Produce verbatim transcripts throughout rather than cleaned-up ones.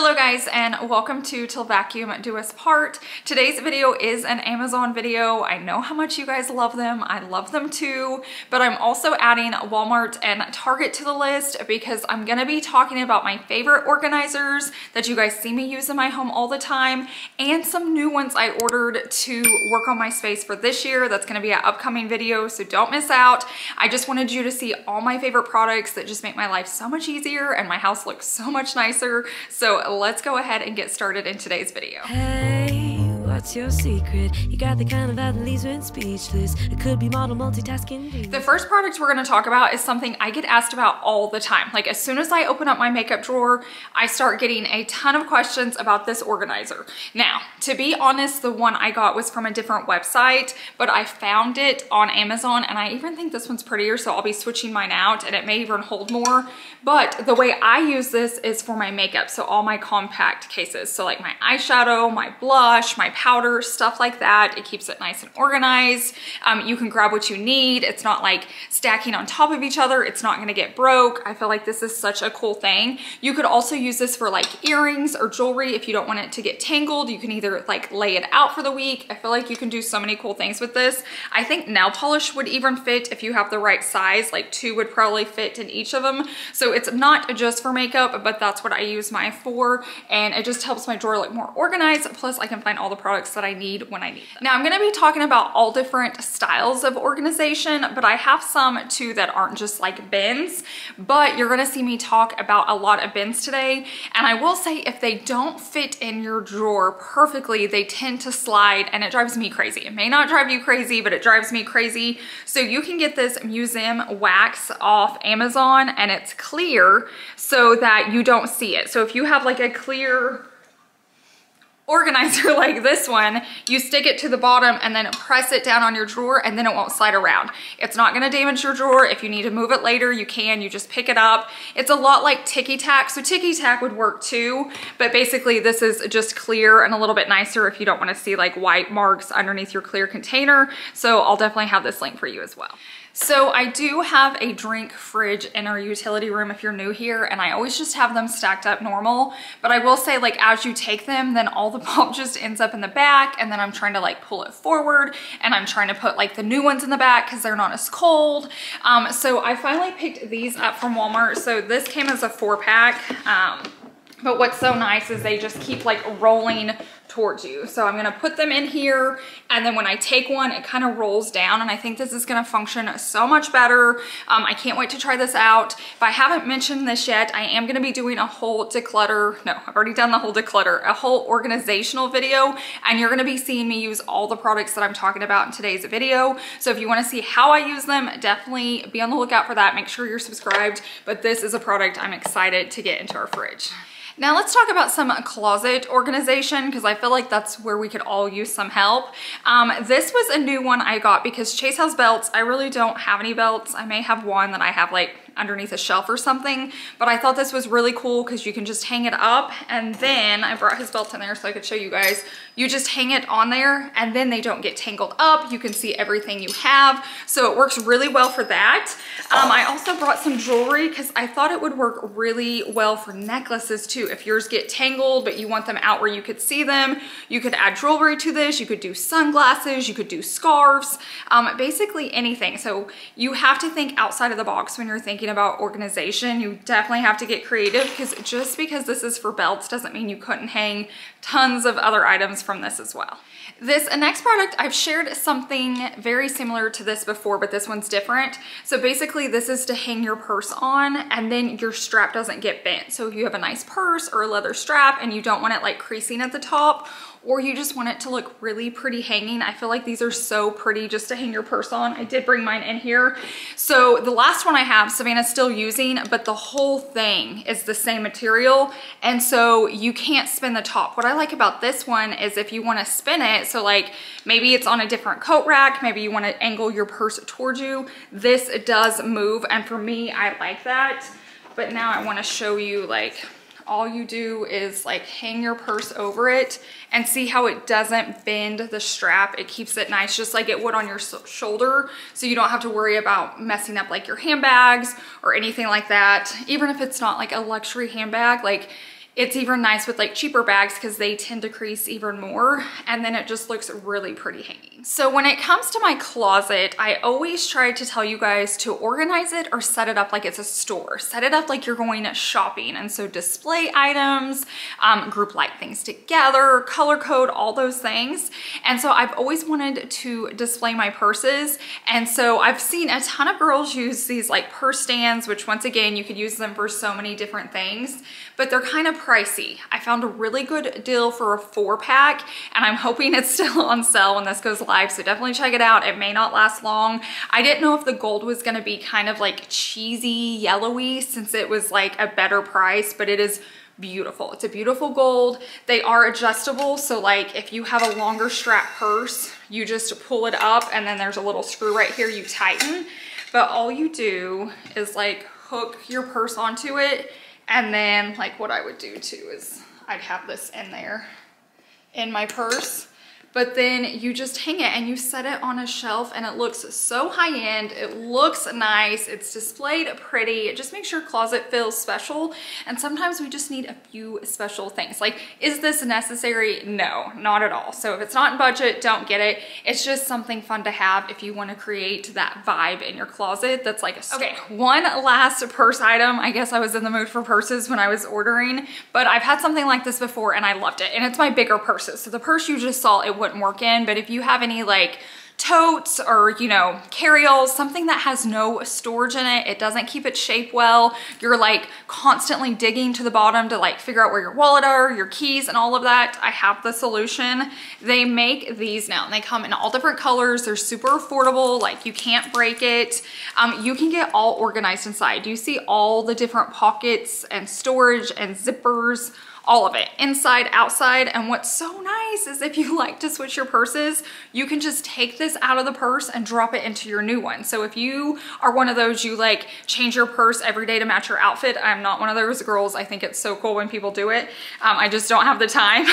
Hello guys, and welcome to Til Vacuum Do Us Part. Today's video is an Amazon video. I know how much you guys love them. I love them too, but I'm also adding Walmart and Target to the list because I'm gonna be talking about my favorite organizers that you guys see me use in my home all the time, and some new ones I ordered to work on my space for this year. That's gonna be an upcoming video, so don't miss out. I just wanted you to see all my favorite products that just make my life so much easier and my house looks so much nicer. So let's go ahead and get started in today's video. Hey, what's your secret? You got the kind of that leaves when speechless. It could be model multitasking. The first product we're gonna talk about is something I get asked about all the time. Like, as soon as I open up my makeup drawer, I start getting a ton of questions about this organizer. Now, to be honest, the one I got was from a different website, but I found it on Amazon, and I even think this one's prettier, so I'll be switching mine out, and it may even hold more. But the way I use this is for my makeup, so all my compact cases. So like my eyeshadow, my blush, my powder, stuff like that. It keeps it nice and organized. Um, you can grab what you need. It's not like stacking on top of each other. It's not gonna get broke. I feel like this is such a cool thing. You could also use this for like earrings or jewelry if you don't want it to get tangled. You can either like lay it out for the week. I feel like you can do so many cool things with this. I think nail polish would even fit if you have the right size. Like two would probably fit in each of them. So So it's not just for makeup, but that's what I use mine for, and it just helps my drawer look more organized. Plus I can find all the products that I need when I need them. Now I'm gonna be talking about all different styles of organization, but I have some too that aren't just like bins, but you're gonna see me talk about a lot of bins today. And I will say, if they don't fit in your drawer perfectly, they tend to slide, and it drives me crazy. It may not drive you crazy, but it drives me crazy. So you can get this Museum Wax off Amazon, and it's clean clear so that you don't see it. So if you have like a clear organizer like this one, you stick it to the bottom and then press it down on your drawer, and then it won't slide around. It's not gonna damage your drawer. If you need to move it later, you can, you just pick it up. It's a lot like Ticky Tack. So Ticky Tack would work too, but basically this is just clear and a little bit nicer if you don't wanna see like white marks underneath your clear container. So I'll definitely have this link for you as well. So I do have a drink fridge in our utility room if you're new here, and I always just have them stacked up normal. But I will say, like, as you take them, then all the pop just ends up in the back, and then I'm trying to like pull it forward, and I'm trying to put like the new ones in the back because they're not as cold. Um, so I finally picked these up from Walmart. So this came as a four pack. Um, but what's so nice is they just keep like rolling towards you. So I'm gonna put them in here, and then when I take one, it kind of rolls down, and I think this is gonna function so much better. Um, I can't wait to try this out. If I haven't mentioned this yet, I am gonna be doing a whole declutter, no, I've already done the whole declutter, a whole organizational video, and you're gonna be seeing me use all the products that I'm talking about in today's video. So if you wanna see how I use them, definitely be on the lookout for that. Make sure you're subscribed, but this is a product I'm excited to get into our fridge. Now let's talk about some closet organization, because I feel like that's where we could all use some help. Um, this was a new one I got because Chase has belts. I really don't have any belts. I may have one that I have like underneath a shelf or something, but I thought this was really cool because you can just hang it up, and then I brought his belt in there so I could show you guys. You just hang it on there, and then they don't get tangled up. You can see everything you have. So it works really well for that. Um, I also brought some jewelry because I thought it would work really well for necklaces too. If yours get tangled, but you want them out where you could see them, you could add jewelry to this. You could do sunglasses, you could do scarves, um, basically anything. So you have to think outside of the box when you're thinking about organization. You definitely have to get creative, because just because this is for belts doesn't mean you couldn't hang tons of other items from this as well. This next product, I've shared something very similar to this before, but this one's different. So basically this is to hang your purse on, and then your strap doesn't get bent. So if you have a nice purse or a leather strap and you don't want it like creasing at the top, or you just want it to look really pretty hanging, I feel like these are so pretty just to hang your purse on. I did bring mine in here. So the last one I have, Savannah's still using, but the whole thing is the same material, and so you can't spin the top. What I like about this one is if you wanna spin it, so like maybe it's on a different coat rack, maybe you wanna angle your purse towards you, this does move, and for me, I like that. But now I wanna show you, like, all you do is like hang your purse over it and see how it doesn't bend the strap. It keeps it nice, just like it would on your shoulder. So you don't have to worry about messing up like your handbags or anything like that. Even if it's not like a luxury handbag, like It's even nice with like cheaper bags because they tend to crease even more, and then it just looks really pretty hanging. So when it comes to my closet, I always try to tell you guys to organize it or set it up like it's a store. Set it up like you're going shopping, and so display items, um, group like things together, color code, all those things. And so I've always wanted to display my purses, and so I've seen a ton of girls use these like purse stands, which once again you could use them for so many different things, but they're kind of pricey. I found a really good deal for a four pack, and I'm hoping it's still on sale when this goes live, so definitely check it out. It may not last long. I didn't know if the gold was going to be kind of like cheesy yellowy since it was like a better price, but it is beautiful. It's a beautiful gold. They are adjustable, so like if you have a longer strap purse, you just pull it up and then there's a little screw right here you tighten, but all you do is like hook your purse onto it, and then like what I would do too is I'd have this in there in my purse, but then you just hang it and you set it on a shelf, and it looks so high-end. It looks nice. It's displayed pretty. It just makes your closet feel special, and sometimes we just need a few special things. Like, is this necessary? No, not at all. So if it's not in budget, don't get it. It's just something fun to have if you want to create that vibe in your closet that's like a store. Okay, one last purse item. I guess I was in the mood for purses when I was ordering, but I've had something like this before and I loved it, and it's my bigger purses. So the purse you just saw, it wouldn't work in, but if you have any like totes or, you know, carry-alls, something that has no storage in it, it doesn't keep its shape well, you're like constantly digging to the bottom to like figure out where your wallet are, your keys and all of that, I have the solution. They make these now and they come in all different colors. They're super affordable, like you can't break it. Um, you can get all organized inside. You see all the different pockets and storage and zippers, all of it, inside, outside. And what's so nice is if you like to switch your purses, you can just take this out of the purse and drop it into your new one. So if you are one of those, you like change your purse every day to match your outfit. I'm not one of those girls. I think it's so cool when people do it. Um, I just don't have the time.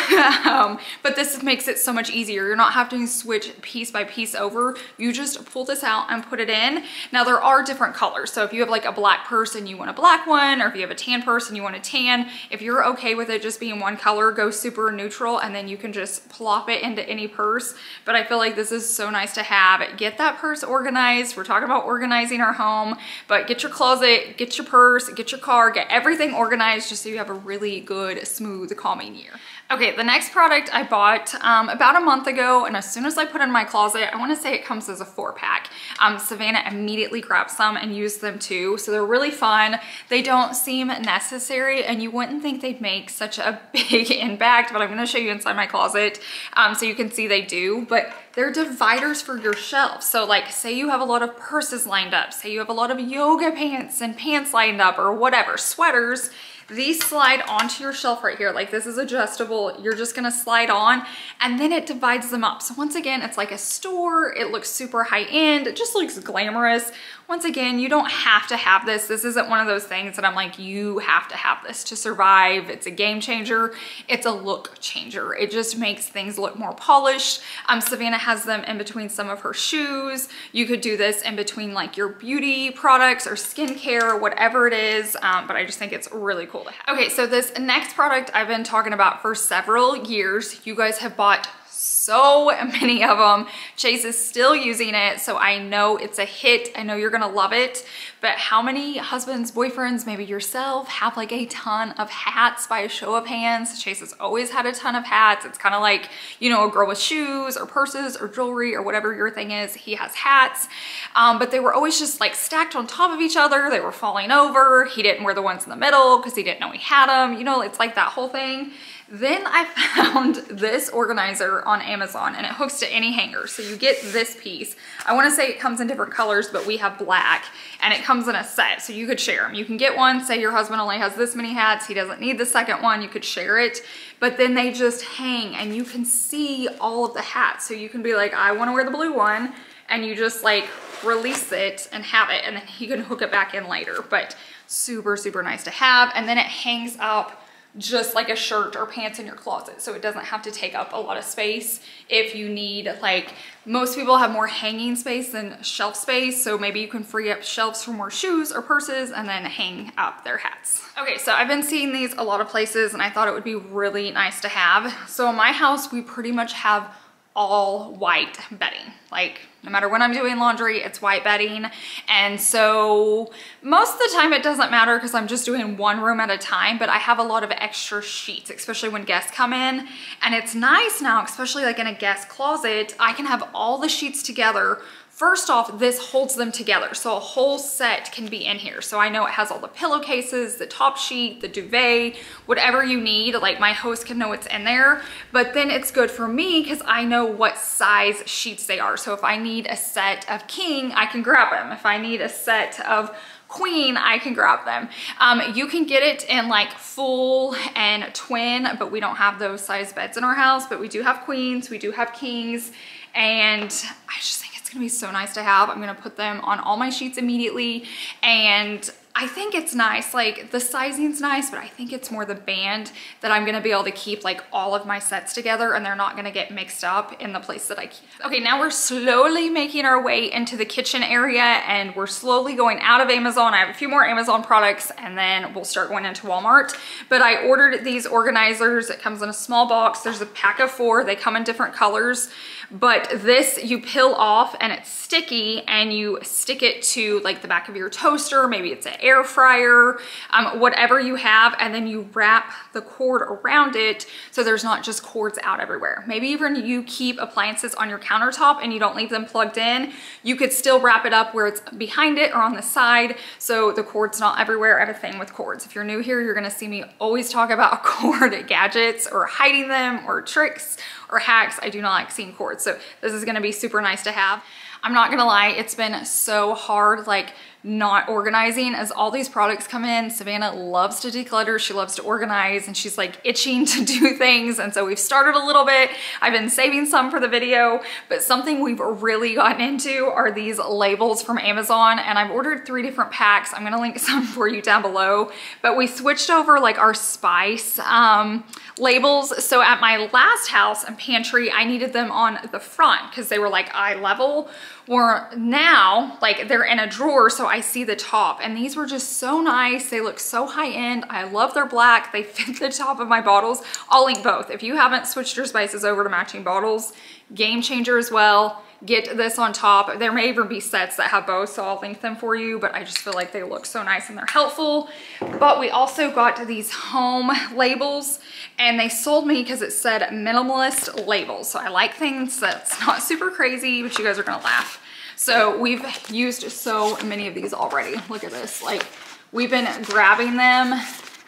um, but this makes it so much easier. You're not having to switch piece by piece over. You just pull this out and put it in. Now there are different colors. So if you have like a black purse and you want a black one, or if you have a tan purse and you want a tan, if you're okay with it just being one color, go super neutral, and then you can just plop it into any purse. But I feel like this is so nice to have. Get that purse organized. We're talking about organizing our home, but get your closet, get your purse, get your car, get everything organized just so you have a really good, smooth, calming year. Okay, the next product I bought um, about a month ago, and as soon as I put in my closet, I want to say it comes as a four pack. Um, Savannah immediately grabbed some and used them too, so they're really fun. They don't seem necessary, and you wouldn't think they'd make such a big impact, but I'm going to show you inside my closet um, so you can see they do. But they're dividers for your shelf. So like, say you have a lot of purses lined up, say you have a lot of yoga pants and pants lined up or whatever, sweaters. These slide onto your shelf right here. Like, this is adjustable. You're just gonna slide on, and then it divides them up. So once again, it's like a store. It looks super high end. It just looks glamorous. Once again, you don't have to have this. This isn't one of those things that I'm like, you have to have this to survive. It's a game changer. It's a look changer. It just makes things look more polished. Um, Savannah has them in between some of her shoes. You could do this in between like your beauty products or skincare or whatever it is. Um, but I just think it's really cool. Okay, so this next product I've been talking about for several years. You guys have bought so many of them. Chase is still using it, so I know it's a hit. I know you're gonna love it. But how many husbands, boyfriends, maybe yourself, have like a ton of hats by a show of hands? Chase has always had a ton of hats. It's kind of like, you know, a girl with shoes or purses or jewelry or whatever your thing is, he has hats. Um, but they were always just like stacked on top of each other. They were falling over. He didn't wear the ones in the middle because he didn't know he had them. You know, it's like that whole thing. Then I found this organizer on Amazon, and it hooks to any hanger. So you get this piece. I want to say it comes in different colors, but we have black, and it comes in a set. So you could share them. You can get one. Say your husband only has this many hats. He doesn't need the second one. You could share it. But then they just hang, and you can see all of the hats. So you can be like, I want to wear the blue one. And you just like release it and have it. And then he can hook it back in later. But super, super nice to have. And then it hangs up just like a shirt or pants in your closet. So it doesn't have to take up a lot of space. If you need, like, most people have more hanging space than shelf space. So maybe you can free up shelves for more shoes or purses and then hang up their hats. Okay, so I've been seeing these a lot of places and I thought it would be really nice to have. So in my house, we pretty much have all white bedding. Like, no matter when I'm doing laundry, it's white bedding. And so most of the time it doesn't matter because I'm just doing one room at a time, but I have a lot of extra sheets, especially when guests come in. And it's nice now, especially like in a guest closet, I can have all the sheets together. First off, this holds them together. So a whole set can be in here. So I know it has all the pillowcases, the top sheet, the duvet, whatever you need. Like, my host can know what's in there, but then it's good for me because I know what size sheets they are. So if I need a set of king, I can grab them. If I need a set of queen, I can grab them. Um, you can get it in like full and twin, but we don't have those size beds in our house, but we do have queens, we do have kings. And I just think it's gonna be so nice to have. I'm gonna put them on all my sheets immediately. And I think it's nice, like the sizing's nice, but I think it's more the band that I'm gonna be able to keep like all of my sets together and they're not gonna get mixed up in the place that I keep. Okay, now we're slowly making our way into the kitchen area and we're slowly going out of Amazon. I have a few more Amazon products and then we'll start going into Walmart. But I ordered these organizers. It comes in a small box. There's a pack of four. They come in different colors, but this you peel off and it's sticky and you stick it to like the back of your toaster. Maybe it's an air fryer, um, whatever you have, and then you wrap the cord around it so there's not just cords out everywhere. Maybe even you keep appliances on your countertop and you don't leave them plugged in. You could still wrap it up where it's behind it or on the side so the cord's not everywhere. Everything with cords. If you're new here, you're gonna see me always talk about cord gadgets or hiding them or tricks or hacks. I do not like seeing cords, so this is gonna be super nice to have. I'm not gonna lie, it's been so hard, like not organizing as all these products come in. Savannah loves to declutter, she loves to organize, and she's like itching to do things. And so we've started a little bit. I've been saving some for the video, but something we've really gotten into are these labels from Amazon. And I've ordered three different packs. I'm gonna link some for you down below, but we switched over like our spice um, labels. So at my last house and pantry, I needed them on the front because they were like eye level. Or now, like they're in a drawer, so I see the top. And these were just so nice. They look so high end. I love their black. They fit the top of my bottles. I'll link both. If you haven't switched your spices over to matching bottles, game changer as well. Get this on top. There may even be sets that have both, so I'll link them for you, but I just feel like they look so nice and they're helpful. But we also got these home labels and they sold me because it said minimalist labels. So I like things that's not super crazy, but you guys are gonna laugh. So we've used so many of these already. Look at this. Like, we've been grabbing them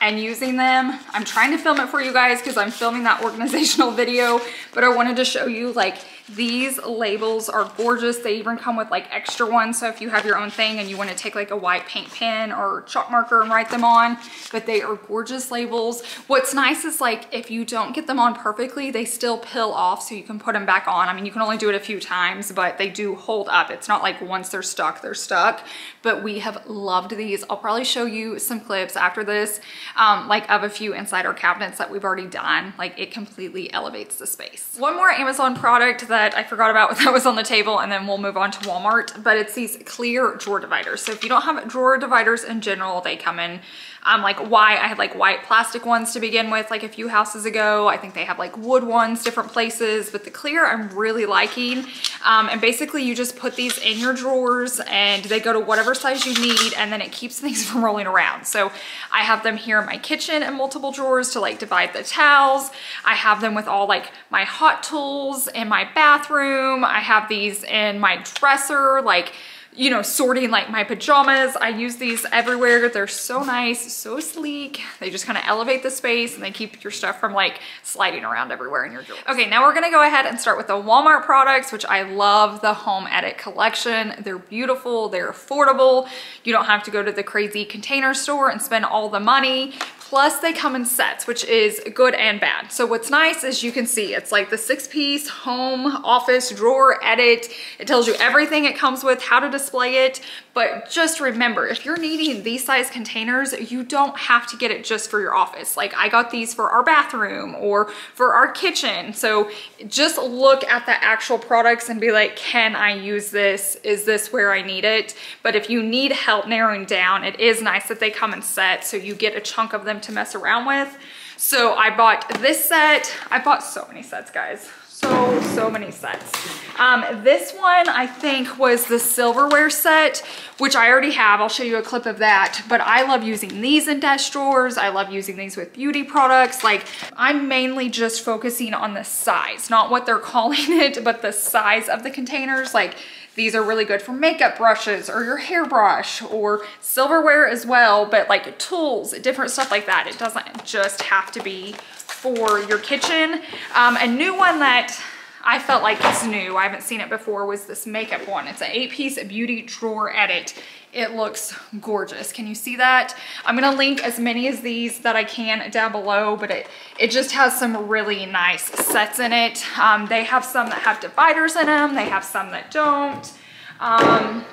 and using them. I'm trying to film it for you guys because I'm filming that organizational video, but I wanted to show you, like, these labels are gorgeous. They even come with like extra ones. So if you have your own thing and you want to take like a white paint pen or chalk marker and write them on, but they are gorgeous labels. What's nice is, like, if you don't get them on perfectly, they still peel off so you can put them back on. I mean, you can only do it a few times, but they do hold up. It's not like once they're stuck, they're stuck, but we have loved these. I'll probably show you some clips after this, um, like of a few inside our cabinets that we've already done. Like, it completely elevates the space. One more Amazon product that that I forgot about that was on the table, and then we'll move on to Walmart, but it's these clear drawer dividers. So if you don't have drawer dividers in general, they come in um, like why I had like white plastic ones to begin with, like a few houses ago. I think they have like wood ones, different places, but the clear I'm really liking. Um, and basically you just put these in your drawers and they go to whatever size you need, and then it keeps things from rolling around. So I have them here in my kitchen in multiple drawers to like divide the towels. I have them with all like my hot tools and my bath bathroom. I have these in my dresser, like, you know, sorting like my pajamas. I use these everywhere. They're so nice, so sleek. They just kind of elevate the space and they keep your stuff from like sliding around everywhere in your drawers. Okay, now we're gonna go ahead and start with the Walmart products, which I love the Home Edit collection. They're beautiful, they're affordable. You don't have to go to the crazy container store and spend all the money. Plus they come in sets, which is good and bad. So what's nice is you can see it's like the six piece home, office, drawer, edit. It tells you everything it comes with, how to display it. But just remember, if you're needing these size containers, you don't have to get it just for your office. Like I got these for our bathroom or for our kitchen. So just look at the actual products and be like, can I use this? Is this where I need it? But if you need help narrowing down, it is nice that they come in sets, so you get a chunk of them to mess around with. So I bought this set. I bought so many sets, guys. So, so many sets. Um, this one I think was the silverware set, which I already have. I'll show you a clip of that, but I love using these in desk drawers. I love using these with beauty products. Like I'm mainly just focusing on the size, not what they're calling it, but the size of the containers. Like these are really good for makeup brushes or your hairbrush or silverware as well, but like tools, different stuff like that. It doesn't just have to be for your kitchen. Um, a new one that I felt like it's new, I haven't seen it before, was this makeup one. It's an eight piece beauty drawer edit. It looks gorgeous. Can you see that? I'm gonna link as many as these that I can down below, but it, it just has some really nice sets in it. Um, they have some that have dividers in them. They have some that don't. Um,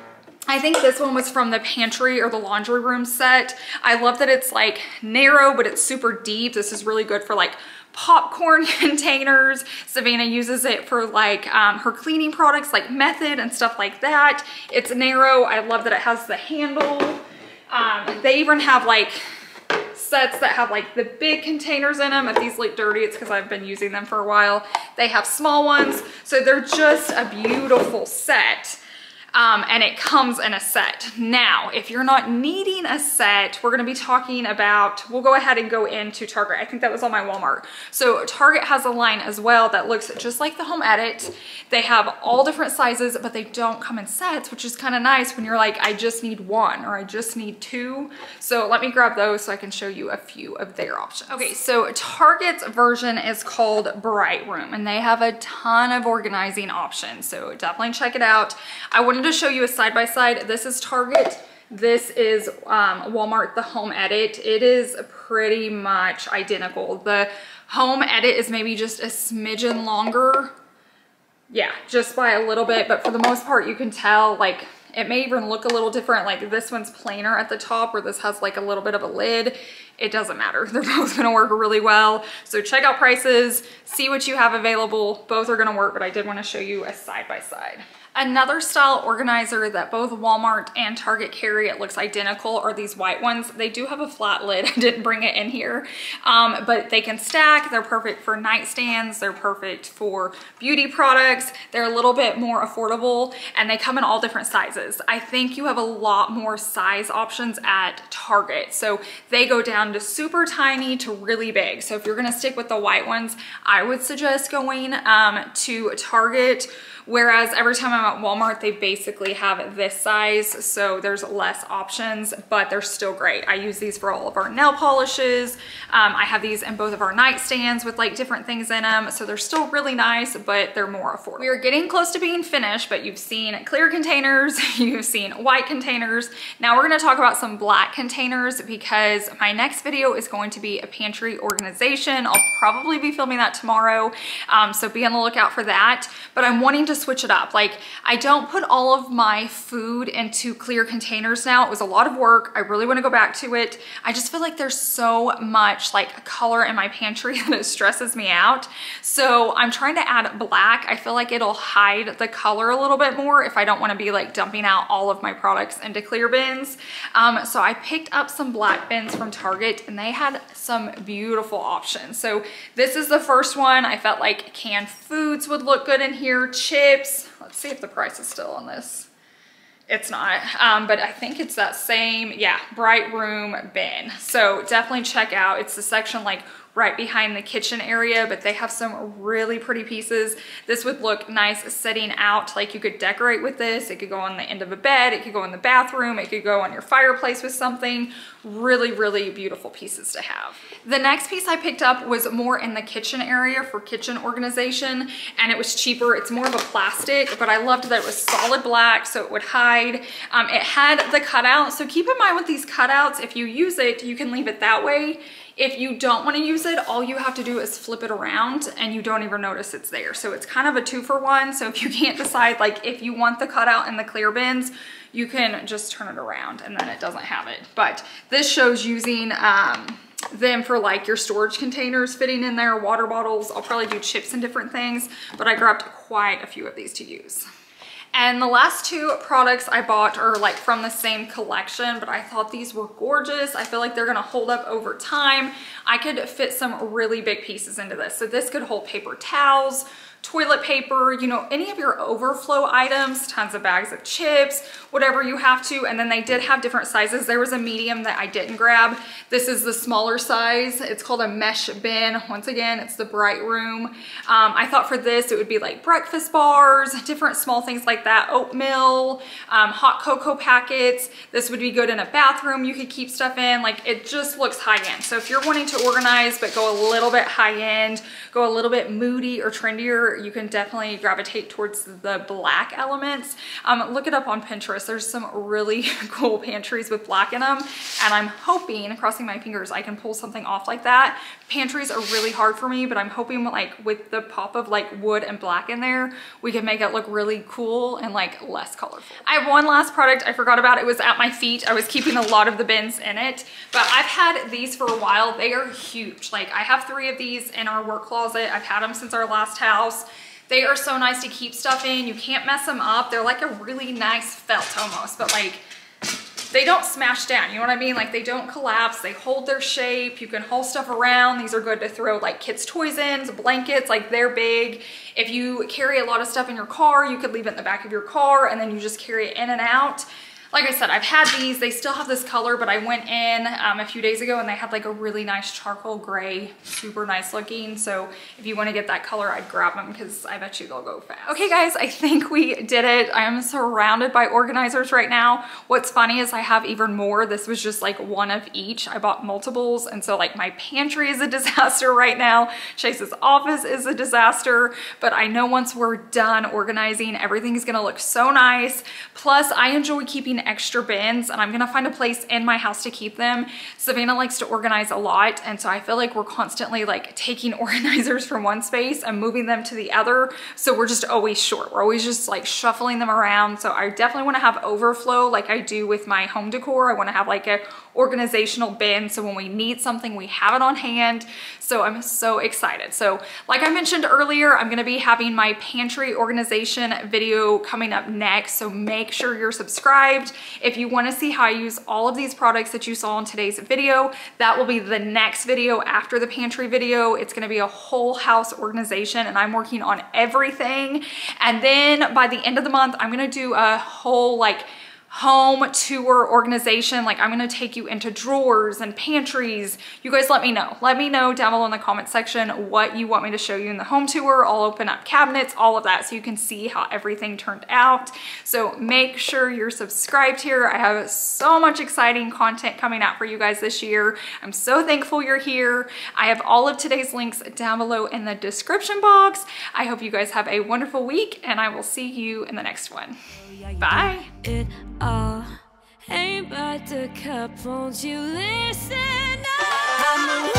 I think this one was from the pantry or the laundry room set. I love that it's like narrow, but it's super deep. This is really good for like popcorn containers. Savannah uses it for like um, her cleaning products, like Method and stuff like that. It's narrow. I love that it has the handle. Um, they even have like sets that have like the big containers in them. If these look dirty, it's because I've been using them for a while. They have small ones. So they're just a beautiful set. Um, and it comes in a set. Now, if you're not needing a set, we're gonna be talking about, we'll go ahead and go into Target. I think that was on my Walmart. So Target has a line as well that looks just like the Home Edit. They have all different sizes, but they don't come in sets, which is kind of nice when you're like, I just need one or I just need two. So let me grab those so I can show you a few of their options. Okay, so Target's version is called Brightroom, and they have a ton of organizing options. So definitely check it out. I wouldn't to show you a side-by-side. This is Target. This is um, Walmart, the Home Edit. It is pretty much identical. The Home Edit is maybe just a smidgen longer. Yeah, just by a little bit, but for the most part, you can tell, like, it may even look a little different. Like this one's plainer at the top, or this has like a little bit of a lid. It doesn't matter. They're both gonna work really well. So check out prices, see what you have available. Both are gonna work, but I did wanna show you a side-by-side. Another style organizer that both Walmart and Target carry, it looks identical, are these white ones. They do have a flat lid. I didn't bring it in here, um, but they can stack. They're perfect for nightstands. They're perfect for beauty products. They're a little bit more affordable, and they come in all different sizes. I think you have a lot more size options at Target. So they go down to super tiny to really big. So if you're gonna stick with the white ones, I would suggest going um, to Target. Whereas every time I'm at Walmart, they basically have this size, so there's less options, but they're still great. I use these for all of our nail polishes. Um, I have these in both of our nightstands with like different things in them, so they're still really nice, but they're more affordable. We are getting close to being finished, but you've seen clear containers, you've seen white containers. Now we're gonna talk about some black containers because my next video is going to be a pantry organization. I'll probably be filming that tomorrow, um, so be on the lookout for that, but I'm wanting to switch it up. Like I don't put all of my food into clear containers now. It was a lot of work. I really want to go back to it. I just feel like there's so much like color in my pantry that it stresses me out. So I'm trying to add black. I feel like it'll hide the color a little bit more if I don't want to be like dumping out all of my products into clear bins. Um, so I picked up some black bins from Target and they had some beautiful options. So this is the first one. I felt like canned foods would look good in here. Chips. Let's see if the price is still on this. It's not, um, but I think it's that same, yeah, Brightroom bin. So definitely check out. It's the section like right behind the kitchen area, but they have some really pretty pieces. This would look nice sitting out. Like you could decorate with this. It could go on the end of a bed. It could go in the bathroom. It could go on your fireplace with something. Really, really beautiful pieces to have. The next piece I picked up was more in the kitchen area for kitchen organization, and it was cheaper. It's more of a plastic, but I loved that it was solid black, so it would hide. Um, it had the cutout. So keep in mind with these cutouts, if you use it, you can leave it that way. If you don't want to use it, all you have to do is flip it around and you don't even notice it's there. So it's kind of a two for one. So if you can't decide, like if you want the cutout and the clear bins, you can just turn it around and then it doesn't have it. But this shows using um, them for like your storage containers fitting in there, water bottles. I'll probably do chips and different things, but I grabbed quite a few of these to use. And the last two products I bought are like from the same collection, but I thought these were gorgeous. I feel like they're gonna hold up over time. I could fit some really big pieces into this. So this could hold paper towels, toilet paper, you know, any of your overflow items, tons of bags of chips, whatever you have to. And then they did have different sizes. There was a medium that I didn't grab. This is the smaller size. It's called a mesh bin. Once again, it's the Brightroom. Um, I thought for this, it would be like breakfast bars, different small things like that, oatmeal, um, hot cocoa packets. This would be good in a bathroom. You could keep stuff in. Like it just looks high end. So if you're wanting to organize, but go a little bit high end, go a little bit moody or trendier, you can definitely gravitate towards the black elements. Um, look it up on Pinterest. There's some really cool pantries with black in them. And I'm hoping, crossing my fingers, I can pull something off like that. Pantries are really hard for me, but I'm hoping like with the pop of like wood and black in there, we can make it look really cool and like less colorful. I have one last product I forgot about. It was at my feet. I was keeping a lot of the bins in it, but I've had these for a while. They are huge. Like I have three of these in our work closet. I've had them since our last house. They are so nice to keep stuff in. You can't mess them up. They're like a really nice felt almost, but like they don't smash down. You know what I mean? Like they don't collapse. They hold their shape. You can haul stuff around. These are good to throw like kids' toys in, blankets, like they're big. If you carry a lot of stuff in your car, you could leave it in the back of your car and then you just carry it in and out. Like I said, I've had these, they still have this color, but I went in um, a few days ago and they had like a really nice charcoal gray, super nice looking. So if you wanna get that color, I'd grab them because I bet you they'll go fast. Okay guys, I think we did it. I am surrounded by organizers right now. What's funny is I have even more. This was just like one of each. I bought multiples. And so like my pantry is a disaster right now. Chase's office is a disaster, but I know once we're done organizing, everything's gonna look so nice. Plus I enjoy keeping extra bins and I'm gonna find a place in my house to keep them. Savannah likes to organize a lot and so I feel like we're constantly like taking organizers from one space and moving them to the other. So we're just always short. We're always just like shuffling them around. So I definitely wanna have overflow like I do with my home decor. I wanna have like a organizational bin so when we need something we have it on hand. So I'm so excited. So like I mentioned earlier, I'm gonna be having my pantry organization video coming up next. So make sure you're subscribed. If you want to see how I use all of these products that you saw in today's video, that will be the next video after the pantry video. It's going to be a whole house organization and I'm working on everything. And then by the end of the month, I'm going to do a whole like home tour organization. Like I'm gonna take you into drawers and pantries. You guys let me know. Let me know down below in the comment section what you want me to show you in the home tour. I'll open up cabinets, all of that so you can see how everything turned out. So make sure you're subscribed here. I have so much exciting content coming out for you guys this year. I'm so thankful you're here. I have all of today's links down below in the description box. I hope you guys have a wonderful week and I will see you in the next one. Bye. Ain't but the cup, won't you listen up?